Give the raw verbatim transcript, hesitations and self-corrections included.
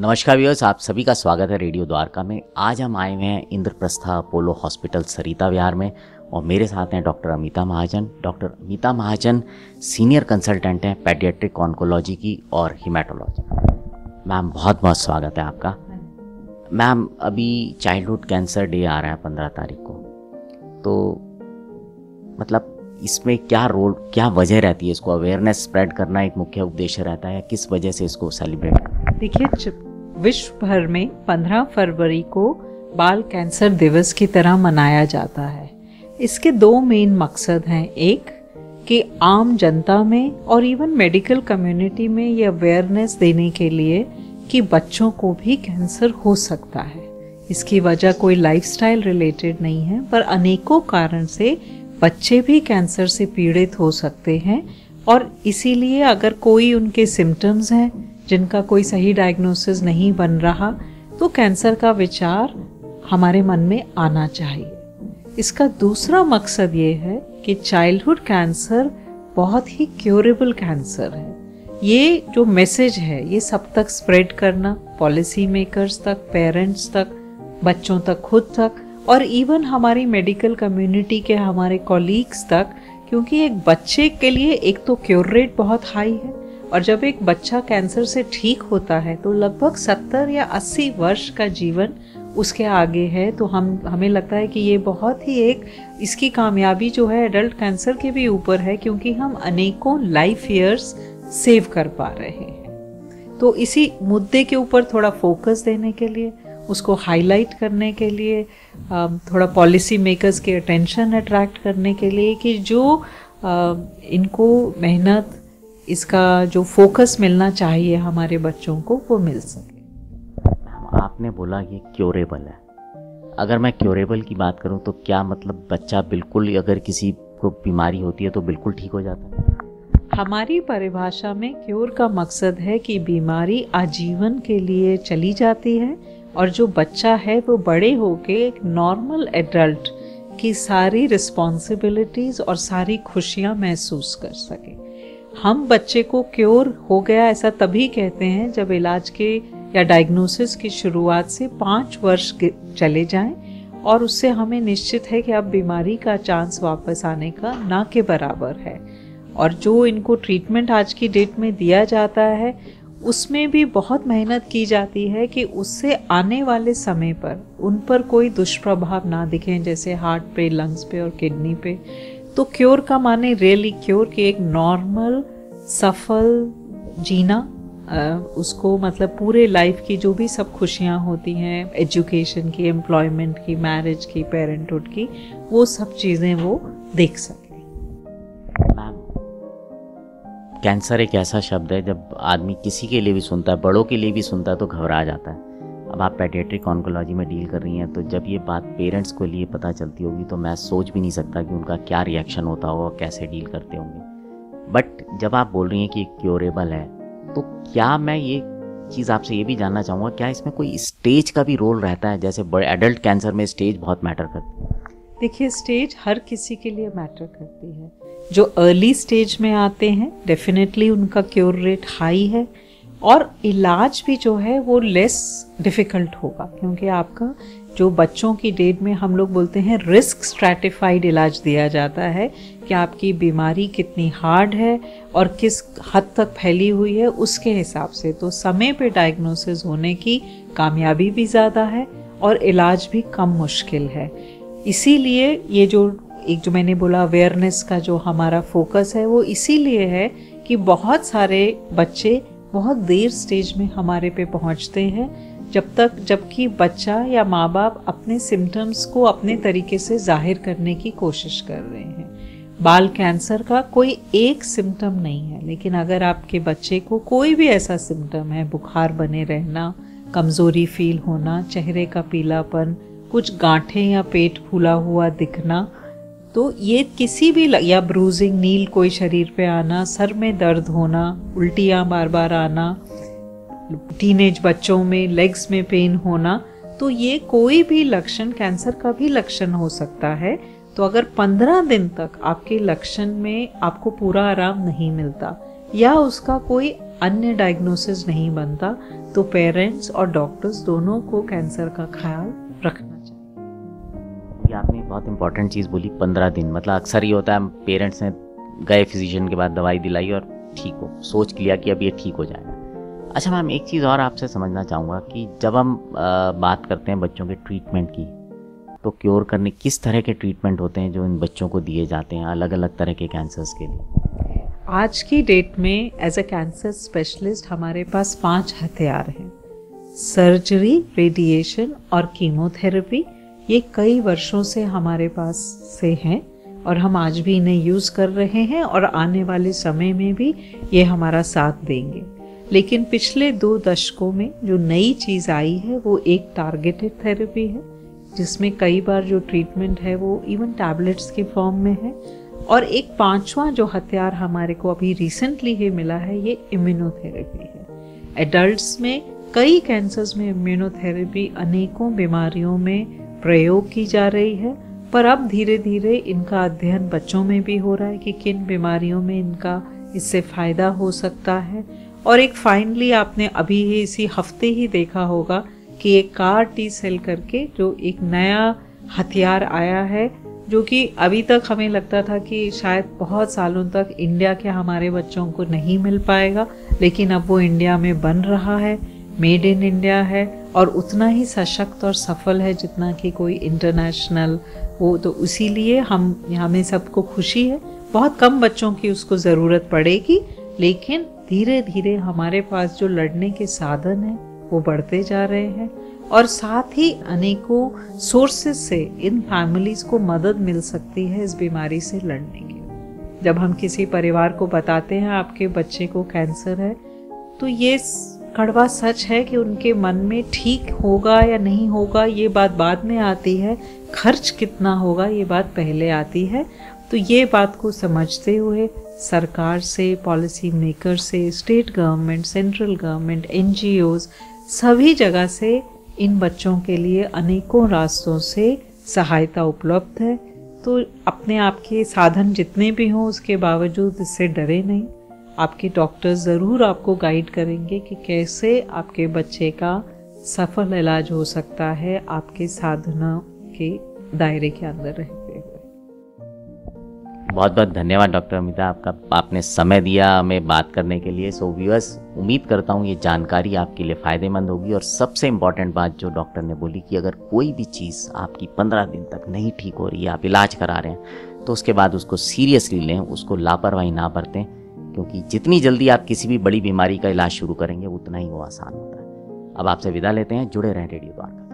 नमस्कार व्यूअर्स, आप सभी का स्वागत है रेडियो द्वारका में। आज हम आए हुए हैं इंद्रप्रस्था अपोलो हॉस्पिटल सरिता विहार में और मेरे साथ हैं doctor Amita Mahajan. Doctor Amita Mahajan senior consultant हैं पेडियाट्रिक ऑन्कोलॉजी की और हीमाटोलॉजी। मैम, बहुत बहुत स्वागत है आपका। मैम, अभी चाइल्डहुड कैंसर डे आ रहा है पंद्रह तारीख को, तो मतलब इसमें क्या रोल, क्या वजह रहती है? इसको अवेयरनेस स्प्रेड करना एक मुख्य उद्देश्य रहता है, किस वजह से इसको सेलिब्रेट करना? देखिए, विश्व भर में पंद्रह फरवरी को बाल कैंसर दिवस की तरह मनाया जाता है। इसके दो मेन मकसद हैं, एक कि आम जनता में और इवन मेडिकल कम्युनिटी में ये अवेयरनेस देने के लिए कि बच्चों को भी कैंसर हो सकता है। इसकी वजह कोई लाइफस्टाइल रिलेटेड नहीं है, पर अनेकों कारण से बच्चे भी कैंसर से पीड़ित हो सकते हैं और इसीलिए अगर कोई उनके सिम्टम्स हैं जिनका कोई सही डायग्नोसिस नहीं बन रहा तो कैंसर का विचार हमारे मन में आना चाहिए। इसका दूसरा मकसद ये है कि चाइल्डहुड कैंसर बहुत ही क्योरेबल कैंसर है। ये जो मैसेज है ये सब तक स्प्रेड करना, पॉलिसी मेकर्स तक, पेरेंट्स तक, बच्चों तक, खुद तक और इवन हमारी मेडिकल कम्युनिटी के हमारे कॉलीग्स तक, क्योंकि एक बच्चे के लिए एक तो क्योर रेट बहुत हाई है और जब एक बच्चा कैंसर से ठीक होता है तो लगभग सत्तर या अस्सी वर्ष का जीवन उसके आगे है। तो हम हमें लगता है कि ये बहुत ही एक इसकी कामयाबी जो है एडल्ट कैंसर के भी ऊपर है, क्योंकि हम अनेकों लाइफ ईयर्स सेव कर पा रहे हैं। तो इसी मुद्दे के ऊपर थोड़ा फोकस देने के लिए, उसको हाईलाइट करने के लिए, थोड़ा पॉलिसी मेकर्स के अटेंशन अट्रैक्ट करने के लिए कि जो इनको मेहनत, इसका जो फोकस मिलना चाहिए हमारे बच्चों को वो मिल सके। आपने बोला ये क्योरेबल है, अगर मैं क्योरेबल की बात करूं तो क्या मतलब बच्चा बिल्कुल, अगर किसी को बीमारी होती है तो बिल्कुल ठीक हो जाता है? हमारी परिभाषा में क्योर का मकसद है कि बीमारी आजीवन के लिए चली जाती है और जो बच्चा है वो बड़े होके एक नॉर्मल एडल्ट की सारी रिस्पॉन्सिबिलिटीज़ और सारी खुशियाँ महसूस कर सके। हम बच्चे को क्योर हो गया ऐसा तभी कहते हैं जब इलाज के या डायग्नोसिस की शुरुआत से पाँच वर्ष चले जाएं और उससे हमें निश्चित है कि अब बीमारी का चांस वापस आने का ना के बराबर है। और जो इनको ट्रीटमेंट आज की डेट में दिया जाता है उसमें भी बहुत मेहनत की जाती है कि उससे आने वाले समय पर उन पर कोई दुष्प्रभाव ना दिखें, जैसे हार्ट पे, लंग्स पे और किडनी पे। तो क्योर का माने रियली क्योर कि एक नॉर्मल सफल जीना, उसको मतलब पूरे लाइफ की जो भी सब खुशियां होती हैं, एजुकेशन की, एम्प्लॉयमेंट की, मैरिज की, पेरेंटहुड की, वो सब चीज़ें वो देख सके। कैंसर एक ऐसा शब्द है जब आदमी किसी के लिए भी सुनता है, बड़ों के लिए भी सुनता है तो घबरा जाता है। अब आप पेडियाट्रिक ऑन्कोलॉजी में डील कर रही हैं, तो जब ये बात पेरेंट्स को लिए पता चलती होगी तो मैं सोच भी नहीं सकता कि उनका क्या रिएक्शन होता होगा, कैसे डील करते होंगे। बट जब आप बोल रही हैं कि क्योरेबल है, तो क्या मैं ये चीज़ आपसे ये भी जानना चाहूँगा, क्या इसमें कोई स्टेज का भी रोल रहता है? जैसे बड़े एडल्ट कैंसर में स्टेज बहुत मैटर करती है। देखिए, स्टेज हर किसी के लिए मैटर करती है। जो अर्ली स्टेज में आते हैं डेफिनेटली उनका क्योर रेट हाई है और इलाज भी जो है वो लेस डिफ़िकल्ट होगा, क्योंकि आपका जो बच्चों की डेट में हम लोग बोलते हैं रिस्क स्ट्रैटिफाइड इलाज दिया जाता है कि आपकी बीमारी कितनी हार्ड है और किस हद तक फैली हुई है उसके हिसाब से। तो समय पे डायग्नोसिस होने की कामयाबी भी ज़्यादा है और इलाज भी कम मुश्किल है। इसीलिए ये जो एक जो मैंने बोला अवेयरनेस का जो हमारा फोकस है वो इसीलिए है कि बहुत सारे बच्चे बहुत देर स्टेज में हमारे पे पहुंचते हैं, जब तक जबकि बच्चा या माँ बाप अपने सिम्टम्स को अपने तरीके से जाहिर करने की कोशिश कर रहे हैं। बाल कैंसर का कोई एक सिम्टम नहीं है, लेकिन अगर आपके बच्चे को कोई भी ऐसा सिम्टम है, बुखार बने रहना, कमज़ोरी फील होना, चेहरे का पीलापन, कुछ गांठें या पेट फूला हुआ दिखना, तो ये किसी भी लग, या ब्रूजिंग, नील कोई शरीर पे आना, सर में दर्द होना, उल्टियाँ बार बार आना, टीनेज बच्चों में लेग्स में पेन होना, तो ये कोई भी लक्षण कैंसर का भी लक्षण हो सकता है। तो अगर पंद्रह दिन तक आपके लक्षण में आपको पूरा आराम नहीं मिलता या उसका कोई अन्य डायग्नोसिस नहीं बनता तो पेरेंट्स और डॉक्टर्स दोनों को कैंसर का ख्याल रखना चाहिए। आपने बहुत इंपॉर्टेंट चीज़ बोली पंद्रह दिन, मतलब अक्सर ये होता है पेरेंट्स ने गए फिजिशियन के बाद दवाई दिलाई और ठीक हो सोच लिया कि अब ये ठीक हो जाएगा। अच्छा मैम, एक चीज़ और आपसे समझना चाहूँगा कि जब हम आ, बात करते हैं बच्चों के ट्रीटमेंट की, तो क्योर करने किस तरह के ट्रीटमेंट होते हैं जो इन बच्चों को दिए जाते हैं अलग अलग तरह के कैंसर्स के लिए? आज की डेट में एज अ कैंसर स्पेशलिस्ट हमारे पास पांच हथियार हैं। सर्जरी, रेडिएशन और कीमोथेरेपी, ये कई वर्षों से हमारे पास से हैं और हम आज भी इन्हें यूज़ कर रहे हैं और आने वाले समय में भी ये हमारा साथ देंगे। लेकिन पिछले दो दशकों में जो नई चीज़ आई है वो एक टारगेटेड थेरेपी है, जिसमें कई बार जो ट्रीटमेंट है वो इवन टैबलेट्स के फॉर्म में है, और एक पांचवा जो हथियार हमारे को अभी रिसेंटली ही मिला है ये इम्यूनोथेरेपी है। एडल्ट्स में कई कैंसर्स में इम्यूनोथेरेपी अनेकों बीमारियों में प्रयोग की जा रही है, पर अब धीरे धीरे इनका अध्ययन बच्चों में भी हो रहा है कि किन बीमारियों में इनका इससे फ़ायदा हो सकता है। और एक फाइनली आपने अभी ही इसी हफ्ते ही देखा होगा कि एक कार टी सेल करके जो एक नया हथियार आया है, जो कि अभी तक हमें लगता था कि शायद बहुत सालों तक इंडिया के हमारे बच्चों को नहीं मिल पाएगा, लेकिन अब वो इंडिया में बन रहा है, मेड इन इंडिया है और उतना ही सशक्त और सफल है जितना कि कोई इंटरनेशनल वो। तो इसीलिए हम हमें सबको खुशी है, बहुत कम बच्चों की उसको ज़रूरत पड़ेगी, लेकिन धीरे धीरे हमारे पास जो लड़ने के साधन हैं वो बढ़ते जा रहे हैं और साथ ही अनेकों सोर्सेज से इन फैमिलीज़ को मदद मिल सकती है इस बीमारी से लड़ने की। जब हम किसी परिवार को बताते हैं आपके बच्चे को कैंसर है, तो ये कड़वा सच है कि उनके मन में ठीक होगा या नहीं होगा ये बात बाद में आती है, खर्च कितना होगा ये बात पहले आती है। तो ये बात को समझते हुए सरकार से, पॉलिसी मेकर से, state government, central government, N G Os, सभी जगह से इन बच्चों के लिए अनेकों रास्तों से सहायता उपलब्ध है। तो अपने आप के साधन जितने भी हों उसके बावजूद इससे डरे नहीं। आपके डॉक्टर ज़रूर आपको गाइड करेंगे कि कैसे आपके बच्चे का सफल इलाज हो सकता है आपके साधना के दायरे के अंदर रहते। बहुत बहुत धन्यवाद डॉक्टर अमिता, आपका आपने समय दिया हमें बात करने के लिए। सो व्यूअर्स, उम्मीद करता हूँ ये जानकारी आपके लिए फ़ायदेमंद होगी। और सबसे इम्पॉर्टेंट बात जो डॉक्टर ने बोली कि अगर कोई भी चीज़ आपकी पंद्रह दिन तक नहीं ठीक हो रही है, आप इलाज करा रहे हैं, तो उसके बाद उसको सीरियसली लें, उसको लापरवाही ना बरतें, क्योंकि जितनी जल्दी आप किसी भी बड़ी बीमारी का इलाज शुरू करेंगे उतना ही वो आसान होता है। अब आपसे विदा लेते हैं, जुड़े रहें रेडियो द्वारका।